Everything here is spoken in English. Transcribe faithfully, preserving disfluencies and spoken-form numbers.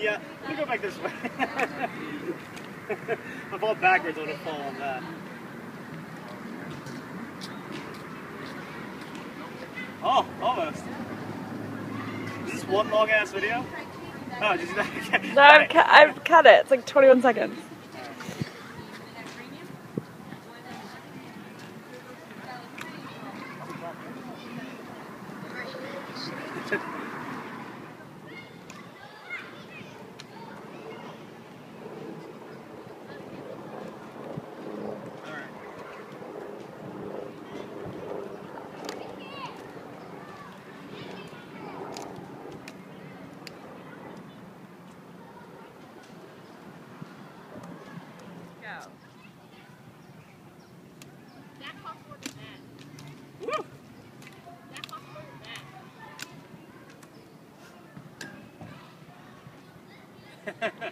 Yeah, we go back this way. If I fall backwards, I would have fallen on that. Oh, almost. Is this one long ass video? Oh, just okay. No, I've, ca I've cut it. It's like twenty-one seconds. Ha, ha, ha.